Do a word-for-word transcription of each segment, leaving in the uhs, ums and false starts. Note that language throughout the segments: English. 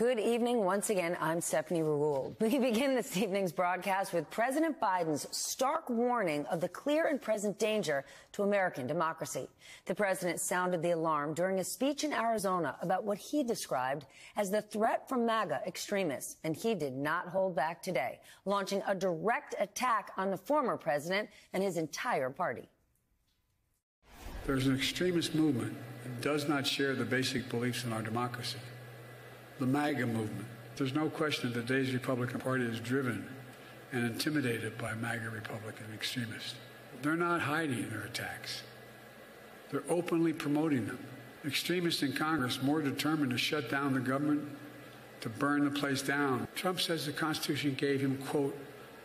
Good evening. Once again, I'm Stephanie Ruhle. We begin this evening's broadcast with President Biden's stark warning of the clear and present danger to American democracy. The president sounded the alarm during a speech in Arizona about what he described as the threat from MAGA extremists, and he did not hold back today, launching a direct attack on the former president and his entire party. There's an extremist movement that does not share the basic beliefs in our democracy. The MAGA movement. There's no question that today's Republican Party is driven and intimidated by MAGA Republican extremists. They're not hiding their attacks. They're openly promoting them. Extremists in Congress more determined to shut down the government, to burn the place down. Trump says the Constitution gave him, quote,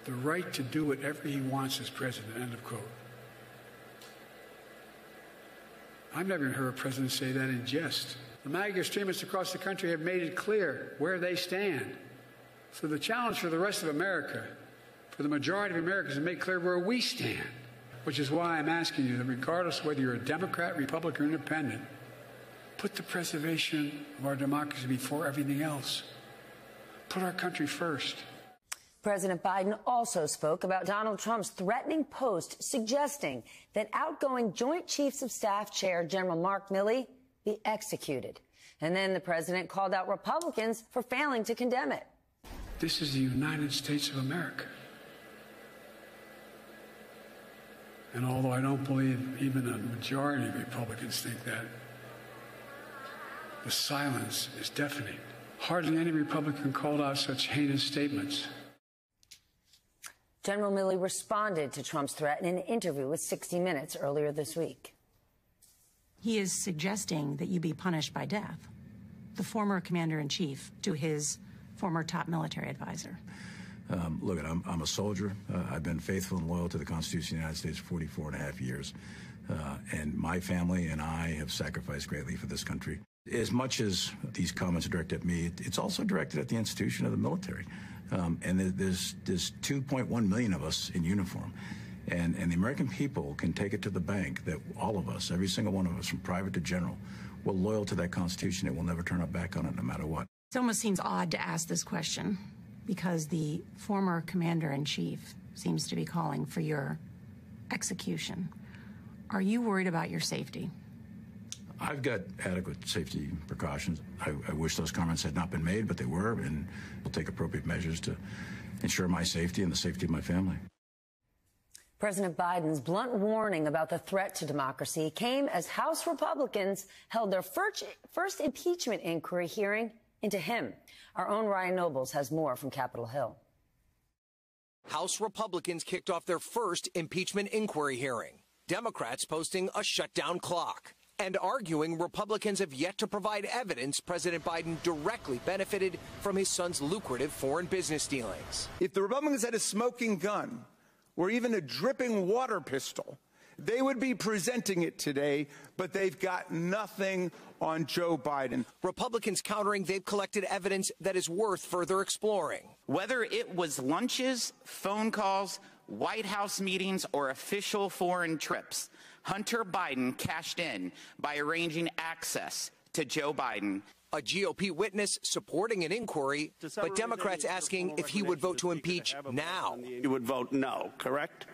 the right to do whatever he wants as president, end of quote. I've never heard a president say that in jest. The MAGA extremists across the country have made it clear where they stand. So the challenge for the rest of America, for the majority of Americans, is to make clear where we stand, which is why I'm asking you that regardless of whether you're a Democrat, Republican, or Independent, put the preservation of our democracy before everything else. Put our country first. President Biden also spoke about Donald Trump's threatening post suggesting that outgoing Joint Chiefs of Staff Chair General Mark Milley be executed. And then the president called out Republicans for failing to condemn it. This is the United States of America. And although I don't believe even a majority of Republicans think that, the silence is deafening. Hardly any Republican called out such heinous statements. General Milley responded to Trump's threat in an interview with sixty minutes earlier this week. He is suggesting that you be punished by death, the former commander-in-chief to his former top military advisor. Um, look, I'm, I'm a soldier. Uh, I've been faithful and loyal to the Constitution of the United States for forty-four and a half years. Uh, and my family and I have sacrificed greatly for this country. As much as these comments are directed at me, it's also directed at the institution of the military. Um, and there's, there's two point one million of us in uniform. And, and the American people can take it to the bank that all of us, every single one of us, from private to general, we're loyal to that Constitution and we'll never turn our back on it no matter what. It almost seems odd to ask this question because the former commander-in-chief seems to be calling for your execution. Are you worried about your safety? I've got adequate safety precautions. I, I wish those comments had not been made, but they were, and we'll take appropriate measures to ensure my safety and the safety of my family. President Biden's blunt warning about the threat to democracy came as House Republicans held their first impeachment inquiry hearing into him. Our own Ryan Nobles has more from Capitol Hill. House Republicans kicked off their first impeachment inquiry hearing, Democrats posting a shutdown clock and arguing Republicans have yet to provide evidence President Biden directly benefited from his son's lucrative foreign business dealings. If the Republicans had a smoking gun, or even a dripping water pistol, they would be presenting it today, but they've got nothing on Joe Biden. Republicans countering they've collected evidence that is worth further exploring. Whether it was lunches, phone calls, White House meetings, or official foreign trips, Hunter Biden cashed in by arranging access to Joe Biden. A G O P witness supporting an inquiry, but Democrats asking if he would vote to impeach now. You would vote no, correct?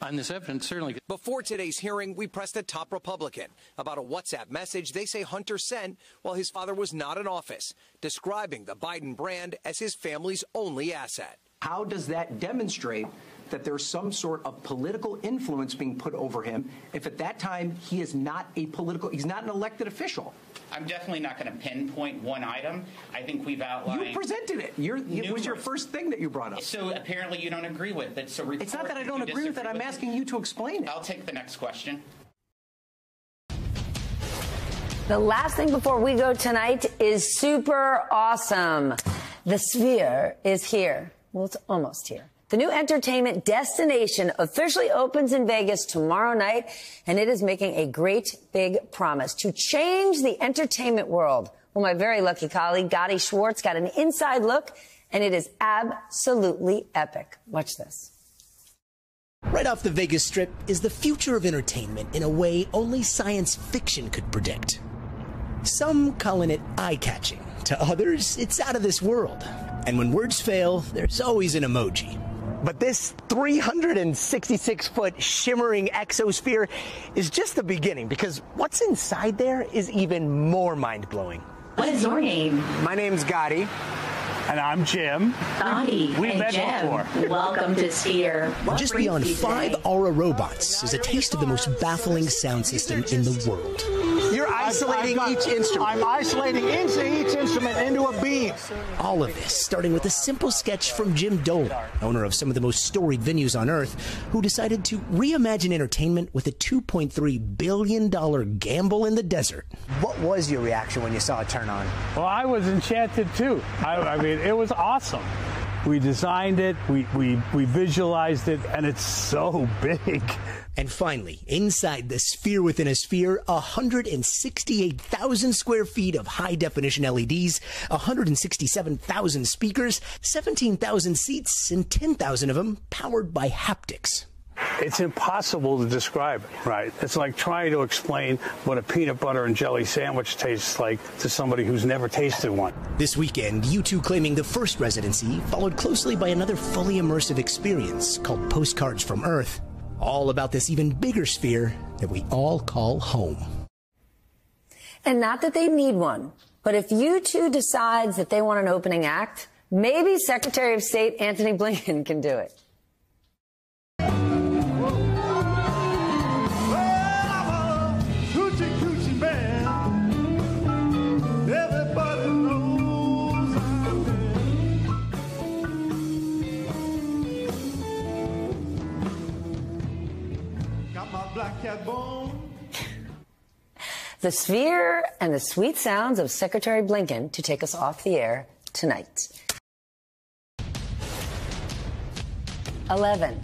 On this evidence, certainly. Before today's hearing, we pressed a top Republican about a WhatsApp message they say Hunter sent while his father was not in office, describing the Biden brand as his family's only asset. How does that demonstrate that there's some sort of political influence being put over him if at that time he is not a political, he's not an elected official? I'm definitely not going to pinpoint one item. I think we've outlined. You presented it. You're, it was your first thing that you brought up. So apparently you don't agree with it. So it's not that I don't agree with it. I'm asking you to explain it. I'll take the next question. The last thing before we go tonight is super awesome. The Sphere is here. Well, it's almost here. The new entertainment destination officially opens in Vegas tomorrow night, and it is making a great big promise to change the entertainment world. Well, my very lucky colleague, Gadi Schwartz, got an inside look, and it is absolutely epic. Watch this. Right off the Vegas Strip is the future of entertainment in a way only science fiction could predict. Some calling it eye-catching. To others, it's out of this world. And when words fail, there's always an emoji. But this three hundred sixty-six foot shimmering exosphere is just the beginning, because what's inside there is even more mind-blowing. What is your name? My name's Gotti. And I'm Jim. Gotti. We've met before. Welcome to Sphere. What just beyond five today? Aura robots is a taste of the most baffling sound system in the world. You're isolating I've, I've got, each instrument. I'm isolating each instrument into a beam. All of this starting with a simple sketch from Jim Dolan, owner of some of the most storied venues on Earth, who decided to reimagine entertainment with a two point three billion dollar gamble in the desert. What was your reaction when you saw it turn on? Well, I was enchanted, too. I, I mean, it was awesome. We designed it, we, we, we visualized it, and it's so big. And finally, inside the sphere within a sphere, one hundred sixty-eight thousand square feet of high-definition L E Ds, one hundred sixty-seven thousand speakers, seventeen thousand seats, and ten thousand of them powered by haptics. It's impossible to describe, right? It's like trying to explain what a peanut butter and jelly sandwich tastes like to somebody who's never tasted one. This weekend, U two claiming the first residency, followed closely by another fully immersive experience called Postcards from Earth, all about this even bigger sphere that we all call home. And not that they need one, but if U two decides that they want an opening act, maybe Secretary of State Anthony Blinken can do it. The sphere and the sweet sounds of Secretary Blinken to take us off the air tonight. eleven.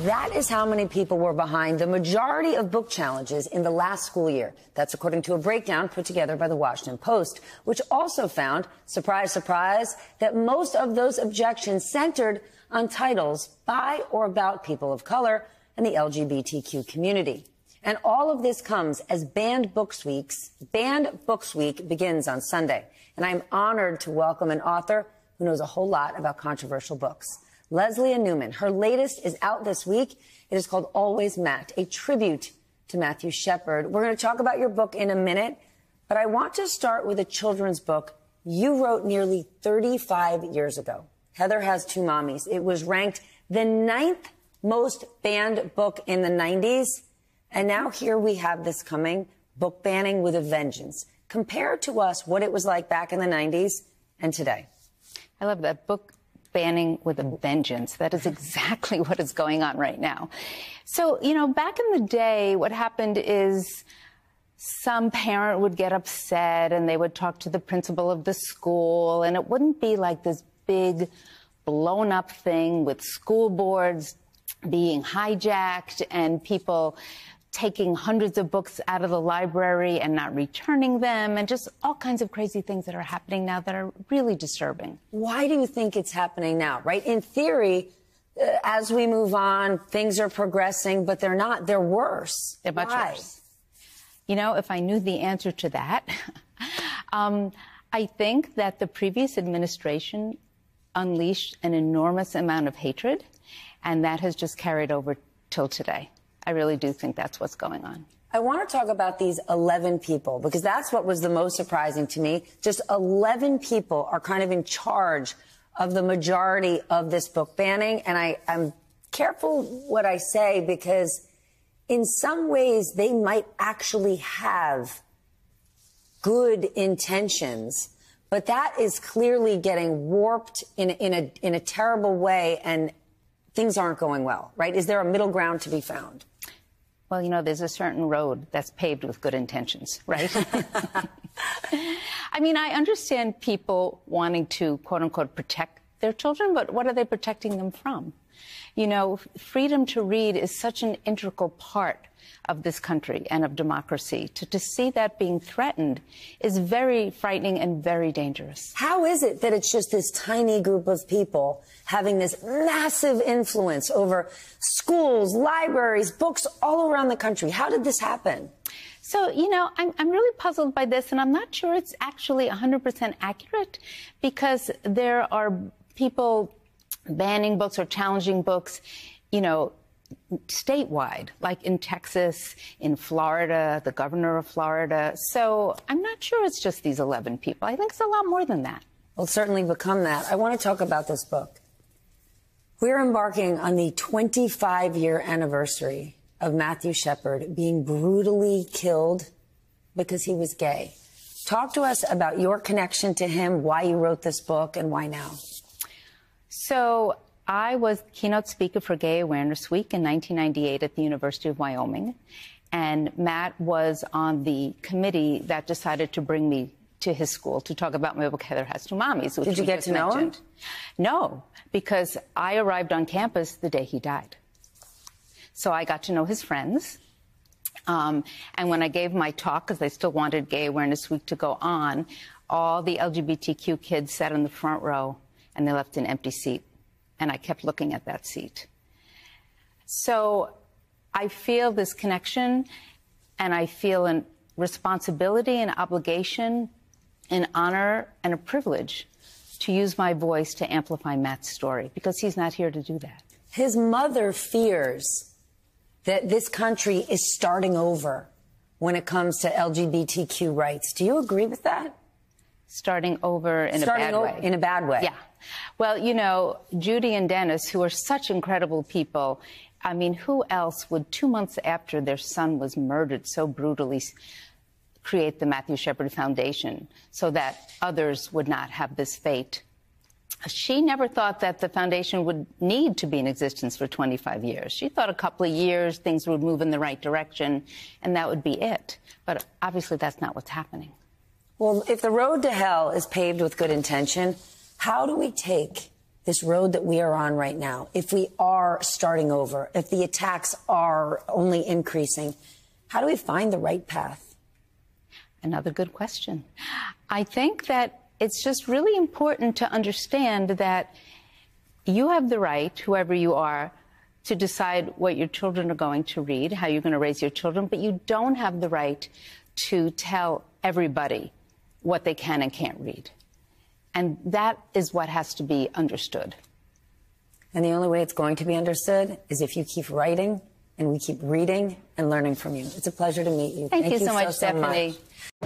That is how many people were behind the majority of book challenges in the last school year. That's according to a breakdown put together by the Washington Post, which also found, surprise, surprise, that most of those objections centered on titles by or about people of color and the L G B T Q community. And all of this comes as Banned Books Week's Banned Books Week begins on Sunday. And I'm honored to welcome an author who knows a whole lot about controversial books. Leslie Newman, her latest is out this week. It is called Always Matt, a tribute to Matthew Shepard. We're going to talk about your book in a minute, but I want to start with a children's book you wrote nearly thirty-five years ago. Heather Has Two Mommies. It was ranked the ninth most banned book in the nineties. And now here we have this coming, book banning with a vengeance. Compare to us what it was like back in the nineties and today. I love that, book banning with a vengeance. That is exactly what is going on right now. So, you know, back in the day, what happened is some parent would get upset and they would talk to the principal of the school, and it wouldn't be like this big blown up thing with school boards being hijacked and people taking hundreds of books out of the library and not returning them, and just all kinds of crazy things that are happening now that are really disturbing. Why do you think it's happening now, right? In theory, uh, as we move on, things are progressing, but they're not. They're worse. They're much Why? worse. You know, if I knew the answer to that, um, I think that the previous administration unleashed an enormous amount of hatred, and that has just carried over till today. I really do think that's what's going on. I want to talk about these eleven people, because that's what was the most surprising to me. Just eleven people are kind of in charge of the majority of this book banning. And I, I'm careful what I say, because in some ways they might actually have good intentions, but that is clearly getting warped in, in, a, in a terrible way, and things aren't going well, right? Is there a middle ground to be found? Well, you know, there's a certain road that's paved with good intentions, right? I mean, I understand people wanting to, quote unquote, protect their children, but what are they protecting them from? You know, freedom to read is such an integral part of this country and of democracy. To, to see that being threatened is very frightening and very dangerous. How is it that it's just this tiny group of people having this massive influence over schools, libraries, books all around the country? How did this happen? So, you know, I'm, I'm really puzzled by this, and I'm not sure it's actually one hundred percent accurate, because there are people banning books or challenging books, you know, statewide, like in Texas, in Florida, the governor of Florida. So I'm not sure it's just these eleven people. I think it's a lot more than that. It'll certainly become that. I want to talk about this book. We're embarking on the twenty-five year anniversary of Matthew Shepard being brutally killed because he was gay. Talk to us about your connection to him, why you wrote this book, and why now. So I was keynote speaker for Gay Awareness Week in nineteen ninety-eight at the University of Wyoming, and Matt was on the committee that decided to bring me to his school to talk about my book, Heather Has Two Mommies. Which Did you get to know him? No, because I arrived on campus the day he died. So I got to know his friends. Um, and when I gave my talk, because I still wanted Gay Awareness Week to go on, all the L G B T Q kids sat in the front row, and they left an empty seat. And I kept looking at that seat. So I feel this connection, and I feel a responsibility and obligation, an honor and a privilege to use my voice to amplify Matt's story, because he's not here to do that. His mother fears that this country is starting over when it comes to L G B T Q rights. Do you agree with that? Starting over in starting a bad o- way. In a bad way. Yeah. Well, you know, Judy and Dennis, who are such incredible people, I mean, who else would, two months after their son was murdered so brutally, create the Matthew Shepard Foundation so that others would not have this fate? She never thought that the foundation would need to be in existence for twenty-five years. She thought a couple of years, things would move in the right direction, and that would be it. But obviously that's not what's happening. Well, if the road to hell is paved with good intention, how do we take this road that we are on right now, if we are starting over, if the attacks are only increasing? How do we find the right path? Another good question. I think that it's just really important to understand that you have the right, whoever you are, to decide what your children are going to read, how you're going to raise your children, but you don't have the right to tell everybody what they can and can't read. And that is what has to be understood. And the only way it's going to be understood is if you keep writing and we keep reading and learning from you. It's a pleasure to meet you. Thank, Thank you, you so much, so, Stephanie. So much.